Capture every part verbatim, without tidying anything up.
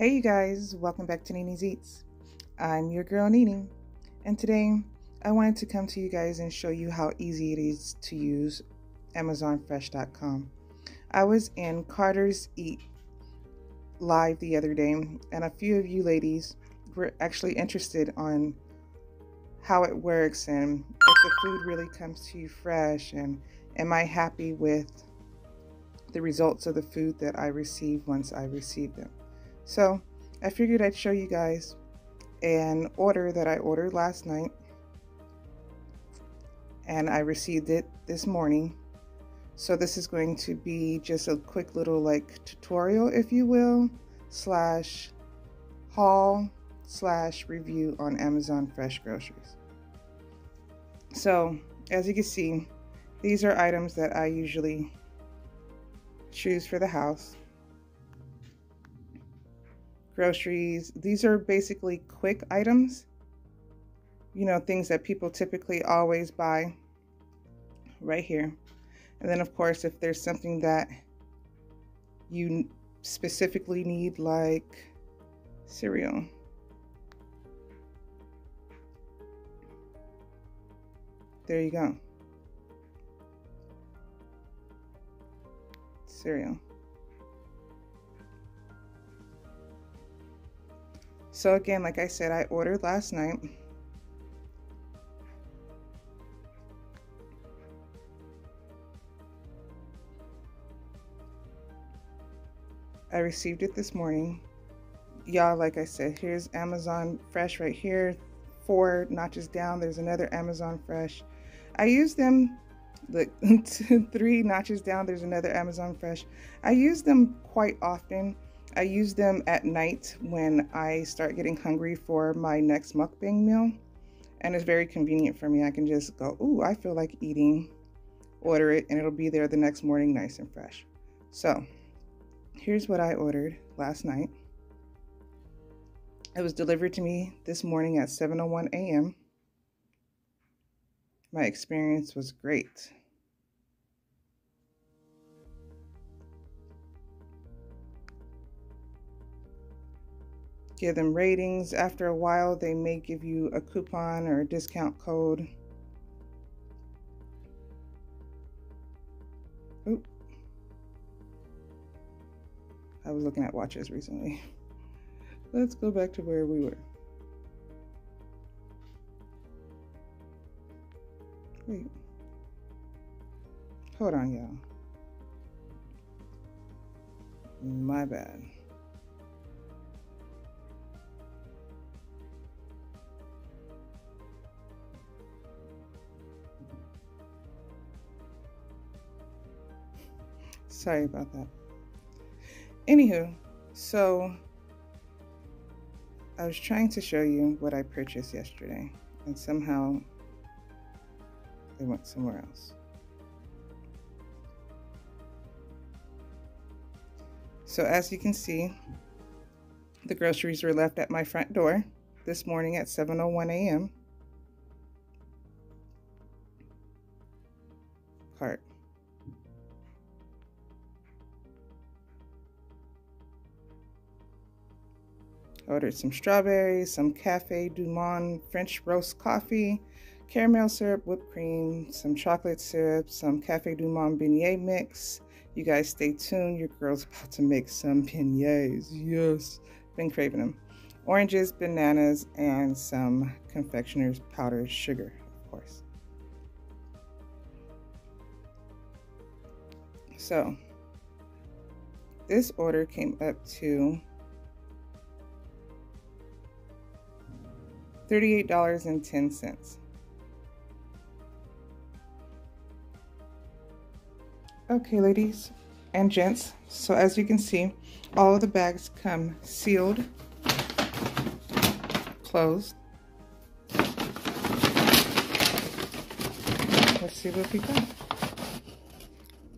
Hey you guys, welcome back to Nini's Eats. I'm your girl Nini, and today I wanted to come to you guys and show you how easy it is to use amazon fresh dot com. I was in Carter's Eat Live the other day, and a few of you ladies were actually interested on how it works and if the food really comes to you fresh, and am I happy with the results of the food that I receive once I receive them. So I figured I'd show you guys an order that I ordered last night, and I received it this morning. So this is going to be just a quick little like tutorial, if you will, slash haul slash review on Amazon Fresh groceries. So as you can see, these are items that I usually choose for the house. Groceries, these are basically quick items, you know, things that people typically always buy right here. And then of course, if there's something that you specifically need, like cereal, there you go, cereal. So again, like I said, I ordered last night. I received it this morning. Y'all, like I said, here's Amazon Fresh right here. Four notches down, there's another Amazon Fresh. I use them, look, three notches down, there's another Amazon Fresh. I use them quite often. I use them at night when I start getting hungry for my next mukbang meal, and it's very convenient for me. I can just go, ooh, I feel like eating, order it, and it'll be there the next morning nice and fresh. So here's what I ordered last night. It was delivered to me this morning at seven oh one a m My experience was great. Give them ratings. After a while, they may give you a coupon or a discount code. Oop. I was looking at watches recently. Let's go back to where we were. Wait. Hold on, y'all. My bad. Sorry about that. Anywho, so I was trying to show you what I purchased yesterday, and somehow they went somewhere else. So as you can see, the groceries were left at my front door this morning at seven oh one a m Cart. Ordered some strawberries, some Café du Monde French roast coffee, caramel syrup, whipped cream, some chocolate syrup, some Café du Monde beignet mix. You guys stay tuned. Your girl's about to make some beignets. Yes, been craving them. Oranges, bananas, and some confectioner's powdered sugar, of course. So this order came up to thirty-eight dollars and ten cents. Okay, ladies and gents, so as you can see, all of the bags come sealed, closed. Let's see what we got.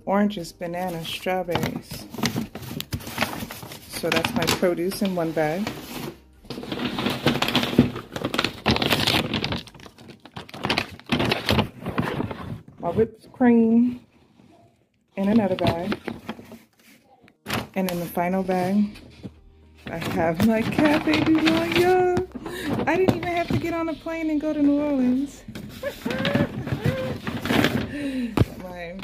Oranges, bananas, strawberries. So that's my produce in one bag. My whipped cream in another bag, and in the final bag I have my Café du Monde, yo. I didn't even have to get on a plane and go to New Orleans. My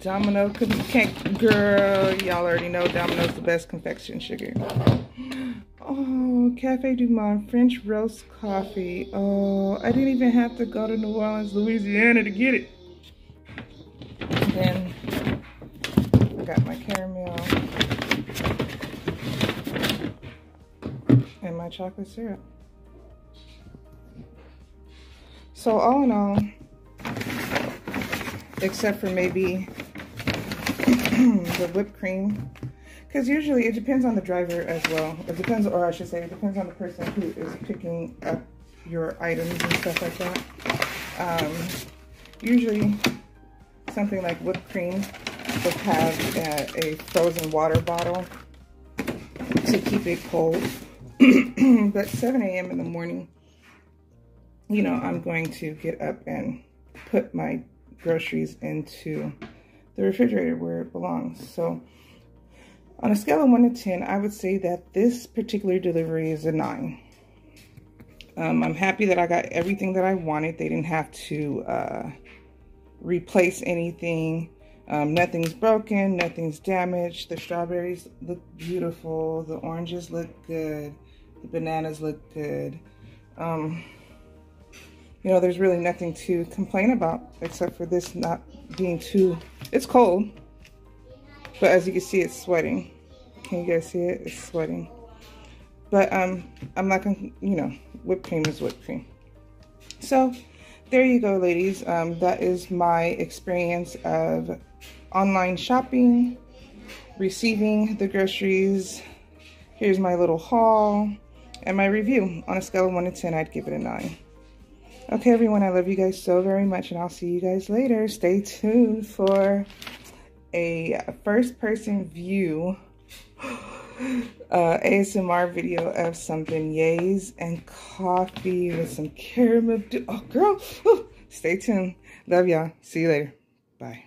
Domino cake, girl, y'all already know Domino's the best confection sugar. Oh, Café du Monde French roast coffee. Oh, I didn't even have to go to New Orleans, Louisiana to get it. And then I got my caramel and my chocolate syrup. So all in all, except for maybe the whipped cream, because usually it depends on the driver as well. It depends, or I should say, it depends on the person who is picking up your items and stuff like that. Um, usually something like whipped cream will have uh, a frozen water bottle to keep it cold. But seven A M in the morning, you know, I'm going to get up and put my groceries into the refrigerator where it belongs. So on a scale of one to ten, I would say that this particular delivery is a nine. Um, I'm happy that I got everything that I wanted. They didn't have to uh, replace anything. Um, nothing's broken, nothing's damaged. The strawberries look beautiful. The oranges look good. The bananas look good. Um, you know, there's really nothing to complain about except for this not being too, it's cold. But as you can see, it's sweating. Can you guys see it? It's sweating. But um, I'm not gonna, you know, whipped cream is whipped cream. So there you go, ladies. Um, that is my experience of online shopping, receiving the groceries. Here's my little haul and my review. On a scale of one to ten, I'd give it a nine. Okay, everyone, I love you guys so very much, and I'll see you guys later. Stay tuned for a first-person view uh, A S M R video of some beignets and coffee with some caramel. Oh, girl, ooh, stay tuned. Love y'all. See you later. Bye.